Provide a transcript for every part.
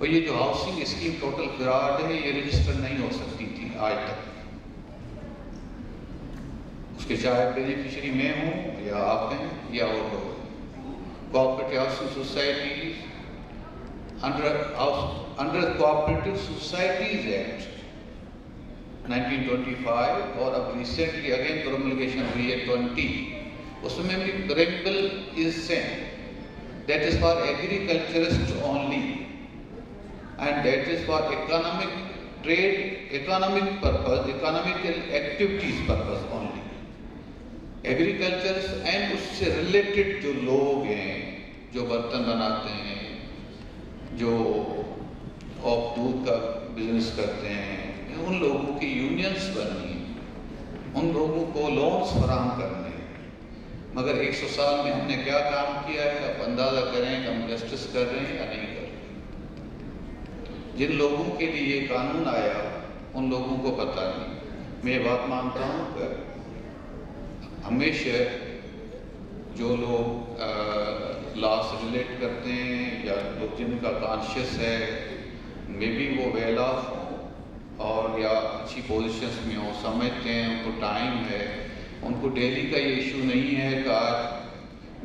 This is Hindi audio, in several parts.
और ये जो हाउसिंग स्कीम टोटल फ्रॉड है, ये रजिस्टर नहीं हो सकती थी आज तक। उसके चाहे बेनिफिशरी मैं हूँ या आप हैं या और लोग। Cooperative housing societies under cooperative societies act 1925 और अब रिसेंटली अगेन प्रोमलगेशन हुई है 20, उसमें भी parental इंसेंट that is for agriculturist only and that is for economic trade, economic purpose, economical activities purpose only. Agricultures and उससे रिलेटेड जो लोग हैं, जो बर्तन बनाते हैं, जो ऑफ दूध का बिजनेस करते हैं, उन लोगों की यूनियंस बनी, उन लोगों को लोन्स फराहम करने। मगर 100 साल में हमने क्या काम किया है, आप अंदाज़ा करें कि हम जस्टिस कर रहे हैं या नहीं कर रहे। जिन लोगों के लिए ये कानून आया उन लोगों को पता नहीं। मैं बात मानता हूँ कि हमेशा जो लोग लॉ से रिलेट करते हैं या लोग जिनका कॉन्शियस है, मे बी वो वेल ऑफ हों और या अच्छी पोजिशंस में हो, समझते हैं उनको टाइम है, उनको डेली का ये इशू नहीं है कि आज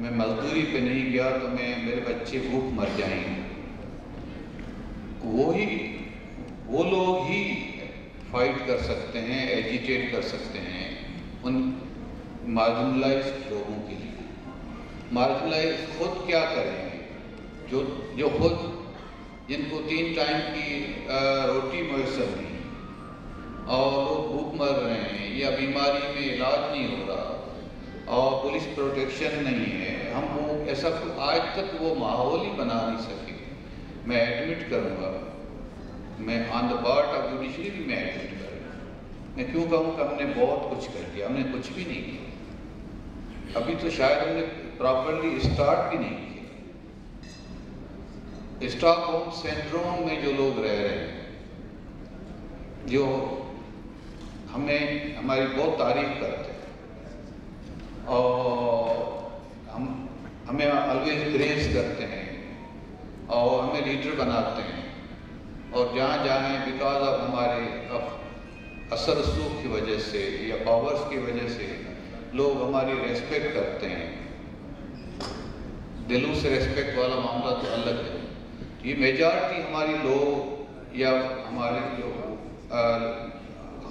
मैं मजदूरी पे नहीं गया तो मैं मेरे बच्चे भूख मर जाएंगे। वो लोग ही फाइट कर सकते हैं, एजिटेट कर सकते हैं उन मार्जिनलाइज्ड लोगों के लिए। मार्जिनलाइज खुद क्या करेंगे, जो खुद जिनको 3 टाइम की रोटी मयसर नहीं और वो भूख मर रहे हैं या बीमारी में इलाज नहीं हो रहा और पुलिस प्रोटेक्शन नहीं है, हम वो ऐसा आज तक वो माहौल ही बना नहीं सके। मैं एडमिट करूँगा, मैं on the part of judiciary भी मैं एडमिट करूँगा। मैं क्यों कहूँ कि हमने बहुत कुछ कर दिया, हमने कुछ भी नहीं किया। अभी तो शायद हमने प्रॉपरली स्टार्ट भी नहीं किया। स्टॉकहोम सिंड्रोम में जो लोग रह रहे हैं, जो हमें हमारी बहुत तारीफ करते हैं और हमें ऑलवेज प्रेज करते हैं और हमें लीडर बनाते हैं और जहाँ जाएँ बिकॉज ऑफ हमारे असर सूख की वजह से या पावर्स की वजह से लोग हमारी रेस्पेक्ट करते हैं। दिलों से रेस्पेक्ट वाला मामला तो अलग है। ये मेजॉरिटी हमारी लोग या हमारे जो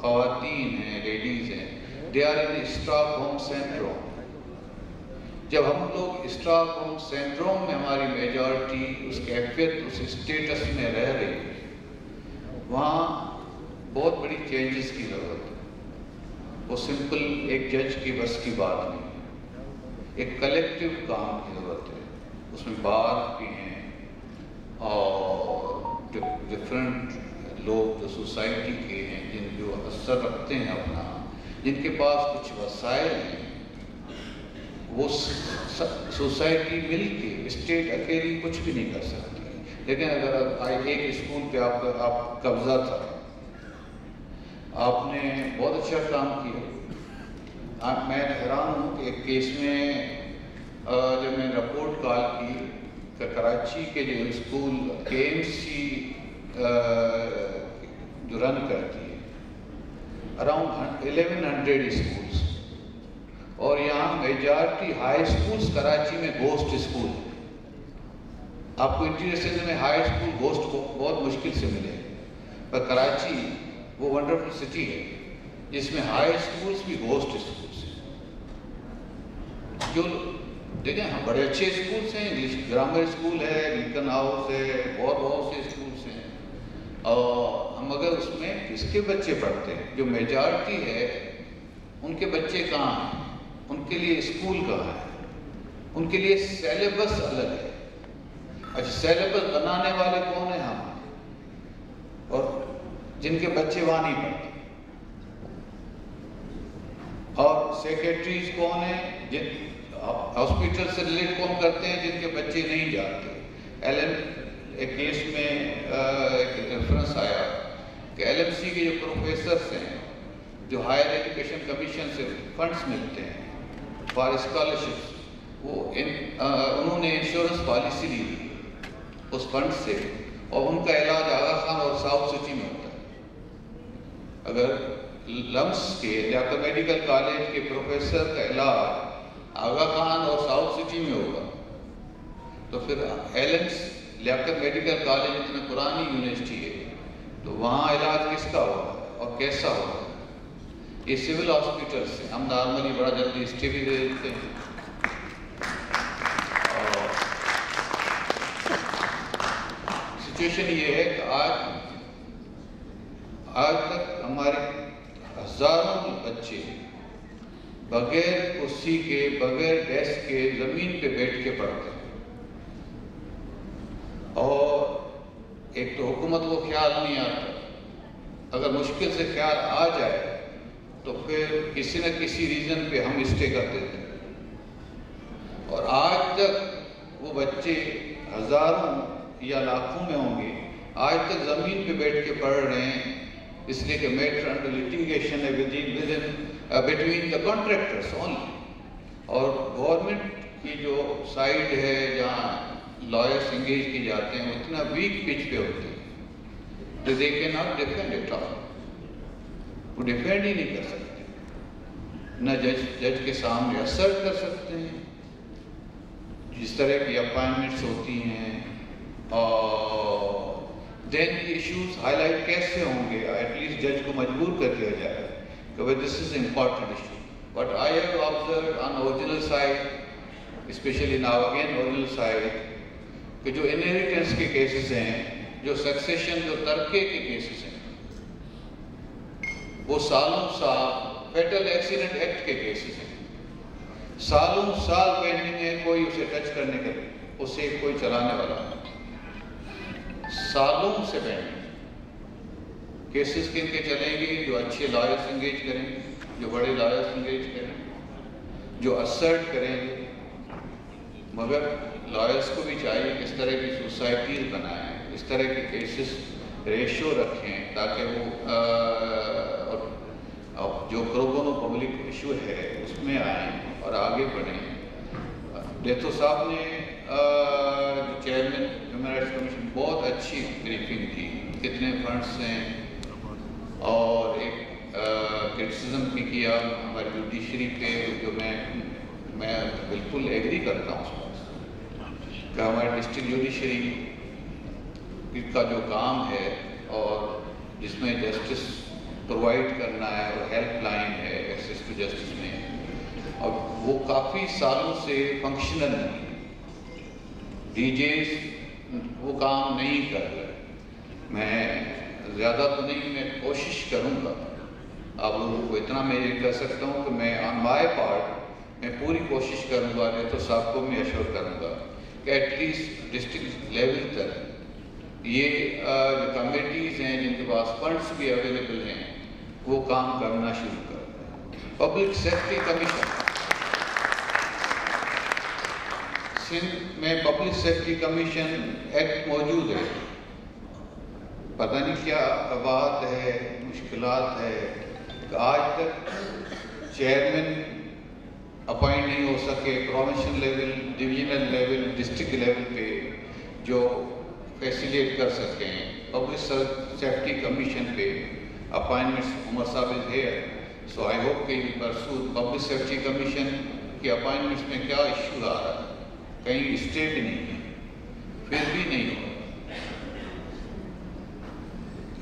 ख़वातीन हैं, लेडीज़ हैं, they are in Stockholm syndrome. जब हम लोग स्टॉकहोम सिंड्रोम में हमारी मेजॉरिटी उस कैफियत उस स्टेटस में रह रही है, वहाँ बहुत बड़ी चेंजेस की ज़रूरत है। वो सिंपल एक जज की बस की बात नहीं, एक कलेक्टिव काम की ज़रूरत है। उसमें बार भी हैं और जो डिफरेंट लोग जो सोसाइटी के हैं, जिन जो असर रखते हैं अपना, जिनके पास कुछ वसाइल हैं, वो सोसाइटी मिल के, स्टेट अकेली कुछ भी नहीं कर सकती। लेकिन अगर एक स्कूल पे आप कब्जा था, आपने बहुत अच्छा काम किया। मैं हैरान हूँ कि एक केस में जब मैंने रिपोर्ट कॉल की तो कराची के जो स्कूल KMC जो रन करती है अराउंड 1100 स्कूल्स और यहाँ मेजॉरिटी हाई स्कूल्स कराची में घोस्ट स्कूल। आपको इंटीरियर में हाई स्कूल घोस्ट बहुत मुश्किल से मिले, पर कराची वो वंडरफुल सिटी है जिसमें हाई स्कूल्स भी घोस्ट स्कूल्स हैं। जो देखें हम बड़े अच्छे स्कूल्स हैं, इंग्लिश ग्रामर स्कूल है, लिंकन हाउस है, और बहुत से स्कूल्स हैं, और हम अगर उसमें किसके बच्चे पढ़ते हैं, जो मेजॉरिटी है उनके बच्चे कहाँ हैं, उनके लिए स्कूल कहाँ है, उनके लिए सिलेबस अलग है। अच्छा, सिलेबस बनाने वाले कौन है? हम, और जिनके बच्चे वहाँ नहीं पढ़ते। और सेक्रेटरीज कौन है? जिन हॉस्पिटल से रिलेट कौन करते हैं जिनके बच्चे नहीं जाते। एक केस में एक रेफरेंस आया कि LMC के जो प्रोफेसर्स हैं जो हायर एजुकेशन कमीशन से फंड्स मिलते हैं फॉर स्कॉलरशिप्स, वो उन्होंने इंश्योरेंस पॉलिसी ली उस फंड से और उनका इलाज आगा खान और साउथ सिटी में होता है। अगर लम्स के या तो मेडिकल कॉलेज के प्रोफेसर का इलाज आगा खान और साउथ सिटी में होगा तो फिर एलेंस लियाकत मेडिकल कॉलेज इतनी पुरानी यूनिवर्सिटी है तो वहाँ इलाज किसका होगा और कैसा होगा। ये सिविल हॉस्पिटल से हम नॉर्मली बड़ा जल्दी स्टे भी दे देते हैं और सिचुएशन ये है कि आज तक हमारे हजारों बच्चे बगैर कुर्सी के बगैर डेस्क के जमीन पे बैठ के पढ़ते हैं और एक तो हुकूमत को ख्याल नहीं आता। अगर मुश्किल से ख्याल आ जाए तो फिर किसी न किसी रीजन पे हम स्टे कर देते हैं और आज तक वो बच्चे हजारों या लाखों में होंगे आज तक ज़मीन पे बैठ के पढ़ रहे हैं इसलिए कि मैटर अंडर लिटिगेशन है बिटवीन द कॉन्ट्रैक्टर्स ओनली। और गवर्नमेंट की जो साइड है जहाँ लॉयर्स इंगेज किए जाते हैं उतना वीक पिच पे होते हैं they can not defend it all, वो डिफेंड ही नहीं कर सकते न जज के सामने असर्ट कर सकते हैं जिस तरह की अपॉइंटमेंट्स होती हैं। और देन इश्यूज हाईलाइट कैसे होंगे एटलीस्ट जज को मजबूर कर दिया जाए कि भाई this is important issue but I have observe on original side specially now again original side कि जो इनहेरिटेंस के केसेस हैं जो सक्सेशन जो तर्के के केसेस हैं वो सालों साल फेटल एक्सीडेंट एक्ट के केसेस हैं सालों साल पेंडिंग है कोई उसे टच करने के उसे कोई चलाने वाला नहीं सालों से पेंडिंग केसेस किनके चलेंगे जो अच्छे लॉयर्स इंगेज करेंगे जो बड़े लॉयर्स इंगेज करें जो असर्ट करेंगे। मगर लॉयर्स को भी चाहिए किस तरह की सोसाइटीज बनाएं इस तरह के केसेस रेशो रखें ताकि वो जो प्रोबोनो पब्लिक इशू है उसमें आए और आगे बढ़ें। डेथो साहब ने चेयरमैन ह्यूमन राइट्स कमीशन बहुत अच्छी ब्रीफिंग की कितने फंड्स हैं और एक क्रिटिसिज्म भी किया हमारी जुडिशरी पे जो मैं बिल्कुल एग्री करता हूँ उस बात कि हमारी डिस्ट्रिक्ट जुडिशरी का जो काम है और जिसमें जस्टिस प्रोवाइड करना है और हेल्पलाइन है एक्सेस टू जस्टिस में और वो काफ़ी सालों से फंक्शनल नहीं डीजेस वो काम नहीं कर रहे। मैं ज़्यादा तो नहीं मैं कोशिश करूँगा आप लोगों को इतना मैं ये कह सकता हूँ कि मैं ऑन माय पार्ट मैं पूरी कोशिश करूँगा नहीं तो साहब को मैं एश्योर करूँगा कि एटलीस्ट डिस्ट्रिक्ट लेवल तक ये कमेटीज़ हैं जिनके पास फंड्स भी अवेलेबल हैं वो काम करना शुरू कर। पब्लिक सेफ्टी कमीशन सिंध में पब्लिक सेफ्टी कमीशन एक्ट मौजूद है पता नहीं क्या बात है मुश्किलात है आज तक चेयरमैन अपॉइंट नहीं हो सके provincial level divisional level district level पे जो फैसिलिटेट कर सकें। पब्लिक सेफ्टी कमीशन पे appointments Umar sahab is here so I hope कि परसूद पब्लिक सेफ्टी कमीशन के अपॉइंटमेंट्स में क्या इशू आ रहा है कहीं स्टे भी नहीं है फिर भी नहीं हो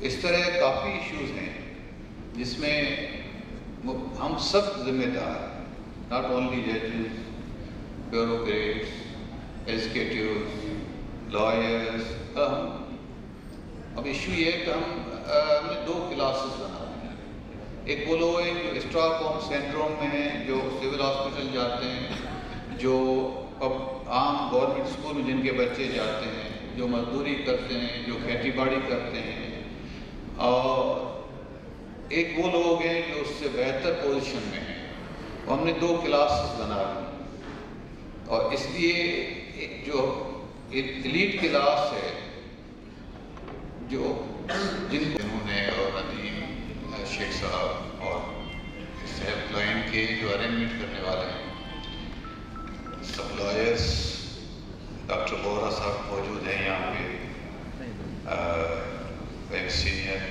इस तरह काफ़ी इश्यूज हैं जिसमें हम सब जिम्मेदार नॉट ओनली जजेस ब्यूरोक्रेट्स एग्जीक्यूटिव लॉयर्स। अब इशू ये कि हमने दो क्लासेस बनाए हैं एक वो लोग हैं स्टॉकहोम सिंड्रोम में हैं जो सिविल हॉस्पिटल जाते हैं जो अब आम गवर्नमेंट स्कूल में जिनके बच्चे जाते हैं जो मजदूरी करते हैं जो खेती बाड़ी करते हैं और एक वो लोग हैं जो उससे बेहतर पोजीशन में हैं। तो हमने दो क्लासेस बना ली और इसलिए जो एलीट क्लास है जो जिन्होंने और नदीम शेख साहब और इस हेल्पलाइन के जो अरेंजमेंट करने वाले हैं सब लॉयर्स डॉक्टर बोहरा साहब मौजूद हैं यहाँ पे एक सीनियर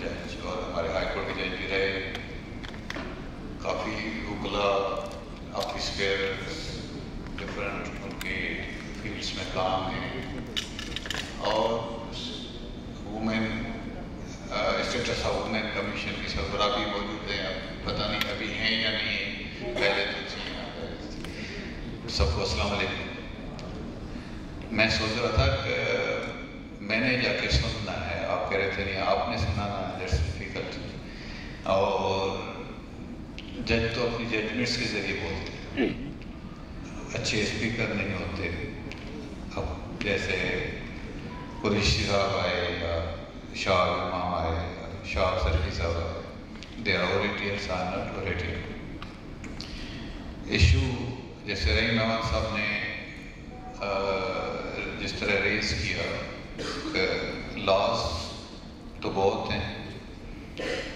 जज और हमारे हाई कोर्ट के जज भी रहे, काफ़ी वकीला ऑफिस केयर डिफरेंट उनके फील्ड्स में काम है। और women status of women commission की सरबराह भी मौजूद है, पता नहीं अभी हैं या नहीं, पहले तो थी। सबको अस्सलाम वालेकुम। मैं सोच रहा था कि मैंने जाके सुनना है, आप कह रहे थे नहीं आपने सुनाना है, दैट्स डिफिकल्ट। और जज तो अपनी जजमेंट्स के जरिए बोलते हैं, अच्छे स्पीकर नहीं होते। अब जैसे कुरैशी साहब आए या शाह इमाम आए या शाह सरफी साहब आए, they are orators are not orators. Issue जैसे रहीम नवाज साहब ने जिस तरह रेज किया, लॉस तो बहुत हैं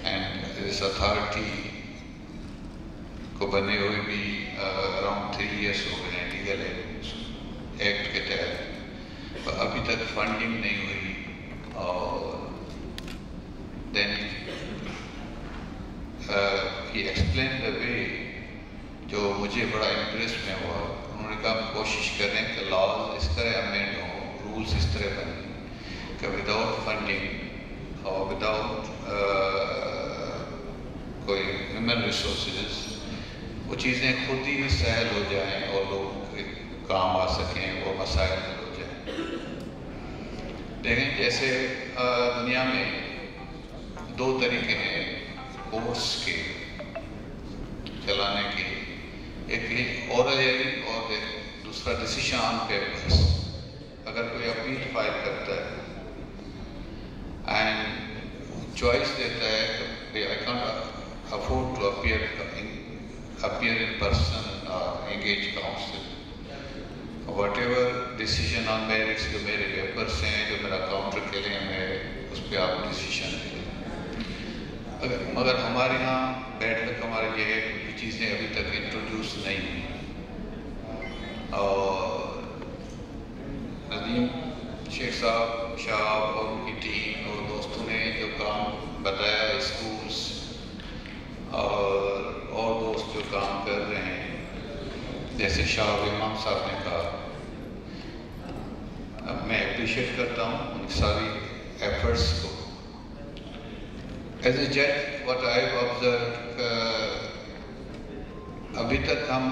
एंड इस अथॉरिटी को बने हुए भी अराउंड 3 इयर्स हो गए लीगल एक्ट के तहत, पर अभी तक फंडिंग नहीं हुई। और then he explain the way, जो मुझे बड़ा इंटरेस्ट में हुआ। उन्होंने कहा हम कोशिश करें कि लॉज इस तरह अमेंड हों, रूल्स इस तरह बने विदाउट फंडिंग और विदाउट कोई ह्यूमन रिसोर्सेज वो चीज़ें खुद ही सहल हो जाएं और लोग काम आ सकें, वो मसाइल हल हो जाएं। देखें जैसे दुनिया में 2 तरीके हैं कोर्ट्स के चलाने के, एक ओरल हियरिंग और दूसरा डिसीजन ऑन पेपर्स। अगर कोई अपील फाइल करता है एंड चॉइस देता है कि I can't afford to appear in person और engage counsel, whatever decision on merits, जो मेरे पेपर्स हैं, जो मेरा काउंटर के लिए मैं उस पर आप डिसीजन दें। मगर हमारे यहाँ बैठ तक हमारे लिए ये चीज़ें अभी तक इंट्रोड्यूस नहीं हैं। और नदीम शेख साहब शाह और उनकी टीम और दोस्तों ने जो काम बताया, स्कूल्स और दोस्त जो काम कर रहे हैं, जैसे शाह इमाम साहब ने कहा, अब मैं अप्रिशिएट करता हूँ उन सारी एफर्ट्स को। एज ए जज व्हाट आई ऑब्जर्व, अभी तक हम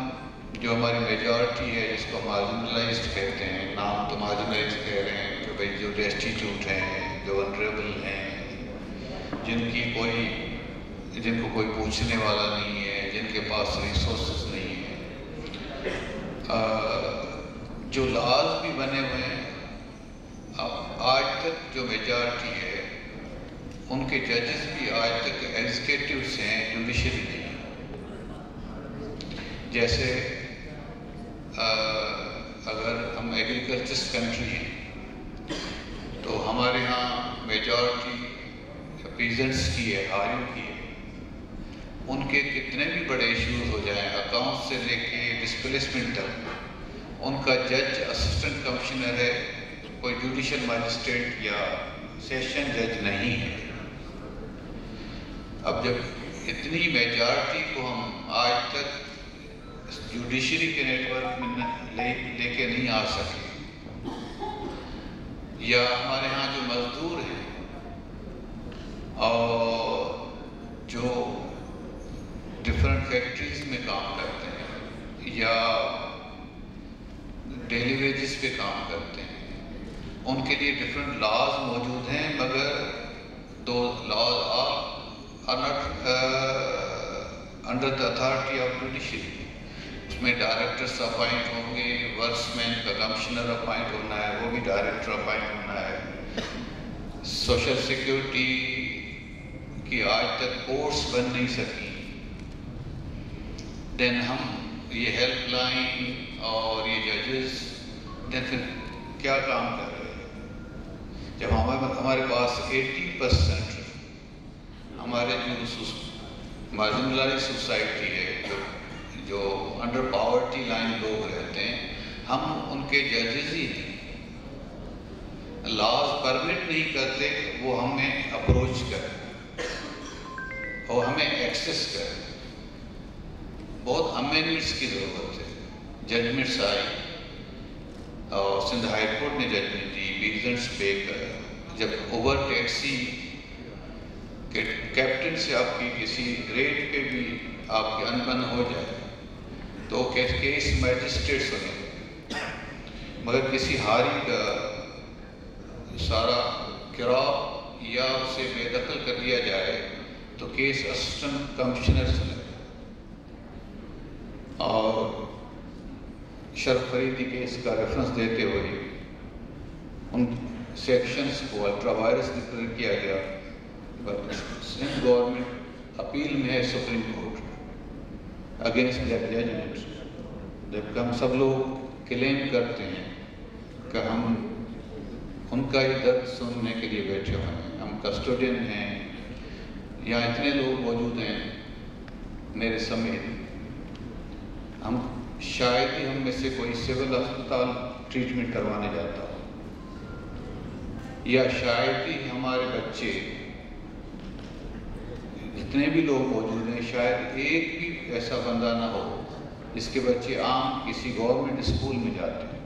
जो हमारी मेजॉरिटी है जिसको मार्जिनलाइज्ड कहते हैं, नाम तो मार्जिनलाइज्ड कह रहे हैं कि भाई जो डेस्टिट्यूट हैं, जो वनरेबल हैं, जिनको कोई पूछने वाला नहीं है, जिनके पास रिसोर्सेज नहीं है, जो लॉज भी बने हुए हैं। अब आज तक जो मेजॉरिटी है उनके जजेस भी आज तक एग्जीक्यूटिव्स हैं, जुडिशरी नहीं। जैसे अगर हम एग्रीकल्चर कंट्री हैं तो हमारे यहाँ मेजॉरिटी पीजेंट्स की है, हारियों की है। उनके कितने भी बड़े इश्यूज हो जाएं, अकाउंट से लेके डिस्प्लेसमेंट तक, उनका जज असिस्टेंट कमिश्नर है, कोई जुडिशल मजिस्ट्रेट या सेशन जज नहीं है। अब जब इतनी मेजॉरिटी को हम आज तक जुडिशरी के नेटवर्क में लेके नहीं आ सके, या हमारे यहाँ जो मजदूर हैं और जो डिफरेंट फैक्ट्रीज में काम करते हैं या डेली वेजेस पे काम करते हैं, उनके लिए डिफरेंट लॉज मौजूद हैं, मगर दो laws are not under the authority of judiciary. उसमें डायरेक्टर्स अपॉइंट होंगे, वर्क्समैन का कमिश्नर अपॉइंट होना है, वो भी डायरेक्टर अपॉइंट होना है। सोशल सिक्योरिटी की आज तक कोर्ट्स बन नहीं सकी। देन हम ये हेल्पलाइन और ये जजेस, देन फिर क्या काम कर रहे हैं। जब हमारे पास 80% हमारे जो मार्जिनलाइज सोसाइटी है, जो अंडर पावर्टी लाइन लोग रहते हैं, हम उनके जजेस ही हैं। लॉज परमिट नहीं करते वो हमें अप्रोच करें और हमें एक्सेस करें। बहुत अमेंडमेंट्स की ज़रूरत है। जजमेंट्स आई और सिंध हाई कोर्ट ने जजमेंट दी, बिजनेस पे करा। जब ओवर टैक्सी के कैप्टन से आपकी किसी रेट पे भी आपकी अनबन हो जाए तो केस मैजिस्ट्रेट होने, मगर किसी हारी का सारा किरा या उसे बेदखल कर दिया जाए तो केस असिस्टेंट कमिश्नर से लगे। और शरफ फरीदी केस का रेफरेंस देते हुए उन सेक्शंस को अल्ट्रावायरस डिक्लेयर किया गया। सिंध गवर्नमेंट अपील में है supreme court against that judgment. जबकि हम सब लोग क्लेम करते हैं कि हम उनका ये दर्द सुनने के लिए बैठे हुए हैं, हम कस्टोडियन हैं, यहाँ इतने लोग मौजूद हैं मेरे समेत। हम शायद ही हम में से कोई सिविल अस्पताल ट्रीटमेंट करवाने जाता हो, या शायद ही हमारे बच्चे जितने भी लोग मौजूद हैं शायद एक भी ऐसा बंदा ना हो जिसके बच्चे आम किसी गवर्नमेंट स्कूल में जाते हैं।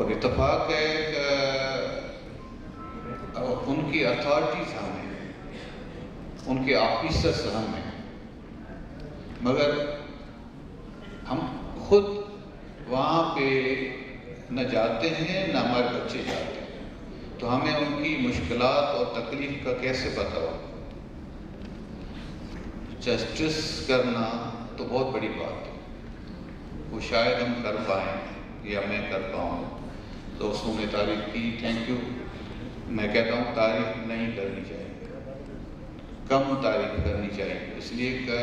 और इतफाक है कि उनकी अथॉरिटीज हम हैं, उनके ऑफिसर्स हम हैं, मगर हम खुद वहाँ पे न जाते हैं न हमारे बच्चे जाते हैं। तो हमें उनकी मुश्किलात और तकलीफ का कैसे पता हो? जस्टिस करना तो बहुत बड़ी बात है, वो शायद हम कर पाएँ या मैं कर पाऊँ। दोस्तों ने तारीफ की, थैंक यू। मैं कहता हूँ तारीफ नहीं करनी चाहिए, कम तारीफ करनी चाहिए, इसलिए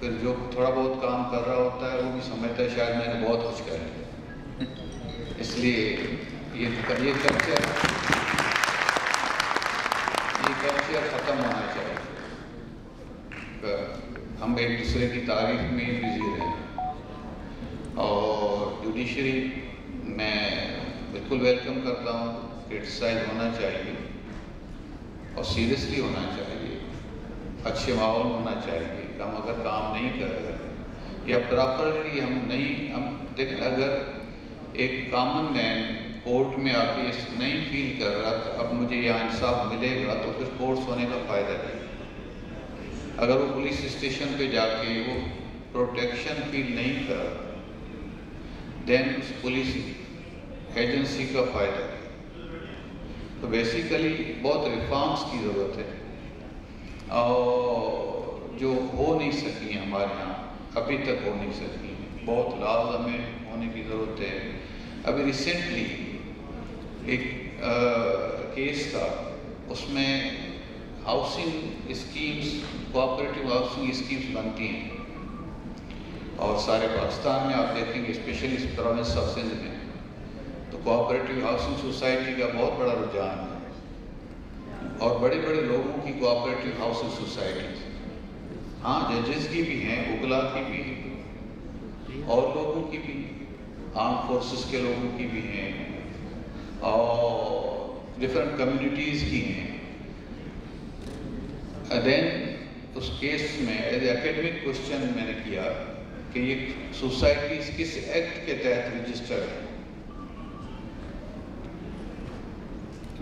फिर जो थोड़ा बहुत काम कर रहा होता है वो भी समझता है शायद मैंने बहुत कुछ कर लिया। इसलिए ये कल्चर ख़त्म होना चाहिए। हम एक दूसरे की तारीफ में बिजी रहें। और जुडिशरी मैं बिल्कुल वेलकम करता हूँ, क्रिटिसाइज होना चाहिए और सीरियसली होना चाहिए, अच्छे माहौल होना चाहिए। हम अगर काम नहीं कर रहे या प्रॉपरली हम देखें, अगर एक कॉमन मैन कोर्ट में आके नहीं फील कर रहा तो अब मुझे यहाँ इंसाफ मिलेगा तो फिर कोर्ट होने का फ़ायदा नहीं। अगर वो पुलिस स्टेशन पे जाके वो प्रोटेक्शन फील नहीं कर रहा देन उस पुलिस एजेंसी का फ़ायदा है। तो बेसिकली बहुत रिफॉर्म्स की ज़रूरत है और जो हो नहीं सकी हैं हमारे यहाँ, अभी तक हो नहीं सकी हैं, बहुत लाजम है होने की ज़रूरत है। अभी रिसेंटली एक केस था, उसमें housing schemes, cooperative housing schemes बनती हैं और सारे पाकिस्तान में आप देखेंगे, स्पेशली प्रोविंस ऑफ सिंध में तो कोऑपरेटिव हाउसिंग सोसाइटी का बहुत बड़ा रुझान है और बड़े बड़े लोगों की कोऑपरेटिव हाउसिंग सोसाइटी, हाँ जजेस की भी हैं, वकला की भी हैं और लोगों की भी, आर्म फोर्सेस के लोगों की भी हैं और डिफरेंट कम्युनिटीज़ की हैं। देन उस केस में एज एकेडमिक क्वेश्चन मैंने किया कि ये सोसाइटीज किस एक्ट के तहत रजिस्टर्ड है।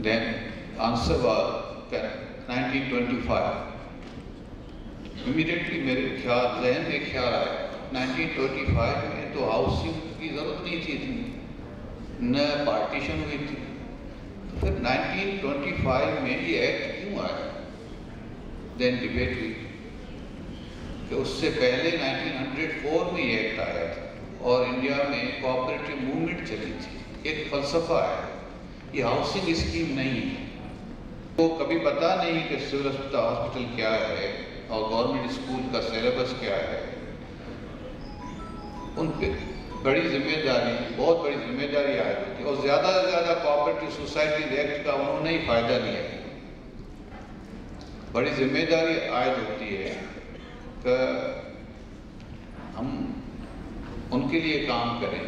Then answer was 1925। इमीडिएटली मेरे ज़हन में ख्याल आया 1925 में तो हाउसिंग की ज़रूरत नहीं थी इतनी, न पार्टीशन हुई थी, तो फिर 1925 में ये एक्ट क्यों आया? देन डिबेट हुई कि उससे पहले 1904 में ये एक्ट आया था और इंडिया में कोऑपरेटिव मूवमेंट चली थी, एक फलसफा है। ये हाउसिंग स्कीम नहीं है, तो कभी पता नहीं कि सिविल हॉस्पिटल क्या है और गवर्नमेंट स्कूल का सिलेबस क्या है। उन पर बड़ी जिम्मेदारी, बहुत बड़ी जिम्मेदारी आ रही थी और ज़्यादा से ज़्यादा कोऑपरेटिव सोसाइटीज एक्ट का उन्होंने ही फ़ायदा लिया है। बड़ी जिम्मेदारी आयद होती है कि हम उनके लिए काम करें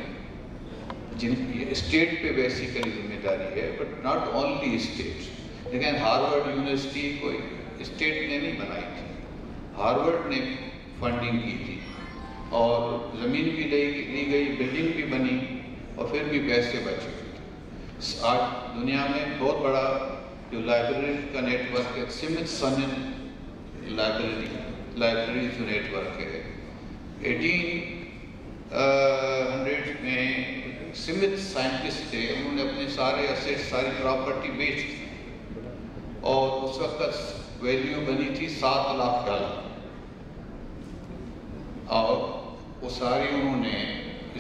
जिन स्टेट पे बेसिकली जिम्मेदारी है, बट नॉट ओनली स्टेट। लेकिन हार्वर्ड यूनिवर्सिटी कोई स्टेट ने नहीं बनाई थी, हार्वर्ड ने फंडिंग की थी और ज़मीन भी ली गई, बिल्डिंग भी बनी और फिर भी पैसे बचे। आज दुनिया में बहुत बड़ा जो लाइब्रेरी का नेटवर्क है, स्मिथसोनियन लाइब्रेरी जो नेटवर्क है, 1800 में सीमित साइंटिस्ट थे, उन्होंने अपने सारे असेट, सारी प्रॉपर्टी बेच दी और उस वक्त वैल्यू बनी थी $7 लाख और वो सारी उन्होंने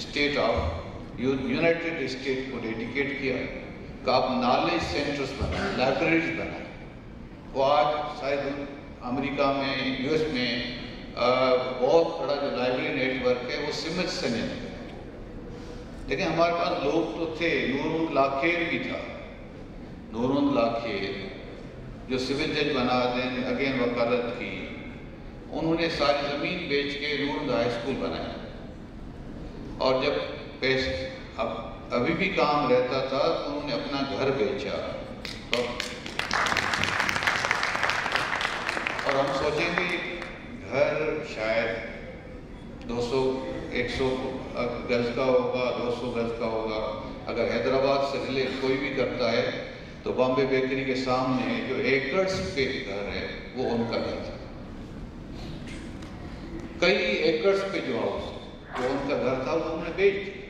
स्टेट ऑफ यूनाइटेड स्टेट को डेडिकेट किया कि आप नॉलेज सेंटर्स बनाए, लाइब्रेरीज बनाए। वो आज शायद अमेरिका में, यूएस में बहुत बड़ा जो लाइब्रेरी नेटवर्क है वो सीमित से नहीं है। लेकिन हमारे पास लोग तो थे, नूर लाखेर भी था, नूर लाखेर जो सिविल जज बना दें, अगेन वकालत की, उन्होंने सारी ज़मीन बेच के रूड हाई स्कूल बनाया और जब पेश अब अभी भी काम रहता था तो उन्होंने अपना घर बेचा। तो और हम सोचेंगे घर शायद 200-100 गज का होगा, 200 गज का होगा। अगर हैदराबाद से रिलेट कोई भी करता है तो बॉम्बे बेकरी के सामने जो एकर्स पे घर है वो उनका घर था, कई एकर्स पे जो हाउस जो उनका घर था वो हमने बेच दिया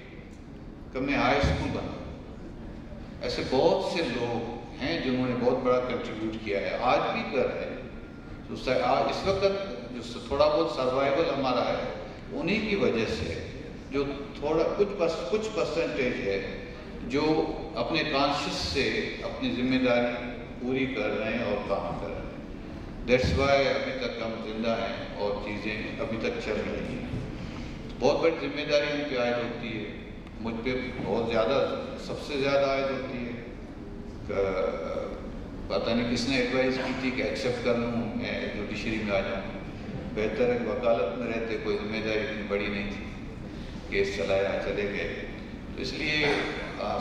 कि मैं हाई स्कूल बना। ऐसे बहुत से लोग हैं जिन्होंने बहुत बड़ा कंट्रीब्यूट किया है। आज भी घर है तो आज इस वक्त जो थोड़ा बहुत सर्वाइवल हमारा है उन्हीं की वजह से, जो थोड़ा कुछ परसेंटेज है जो अपने कॉन्शियस से अपनी जिम्मेदारी पूरी कर रहे हैं और काम कर रहे हैं। दैट्स वाई अभी तक हम जिंदा हैं और चीज़ें अभी तक चल रही हैं। बहुत बड़ी जिम्मेदारी हम पे आयद होती है, मुझ पर बहुत ज़्यादा, सबसे ज़्यादा आयद होती है। पता नहीं किसने एडवाइस की थी कि एक्सेप्ट कर लूँ, मैं जुडिशरी में आ जाऊँ, बेहतर है। वकालत में रहते कोई जिम्मेदारी इतनी बड़ी नहीं थी, केस चलाया चले गए। तो इसलिए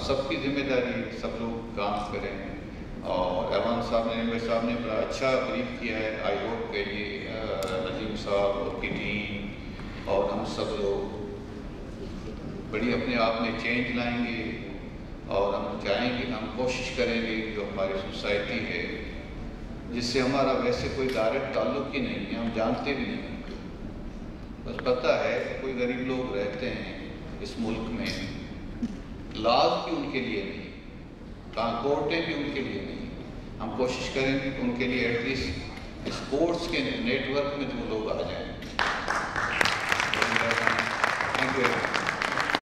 सबकी जिम्मेदारी, सब लोग काम करें। और एवान साहब ने, मेरे साहब ने बड़ा अच्छा ब्रीफ किया है। आई होप के ये नजीम साहब, उनकी टीम और हम सब लोग बड़ी अपने आप में चेंज लाएंगे और हम चाहेंगे, हम कोशिश करेंगे जो हमारी सोसाइटी है, जिससे हमारा वैसे कोई डायरेक्ट ताल्लुक ही नहीं है, हम जानते भी नहीं, बस पता है कोई गरीब लोग रहते हैं इस मुल्क में। लाज भी उनके लिए नहीं, कोर्टें भी उनके लिए नहीं। हम कोशिश करेंगे कि उनके लिए एटलीस्ट स्पोर्ट्स के नेटवर्क में जो लोग आ जाएं।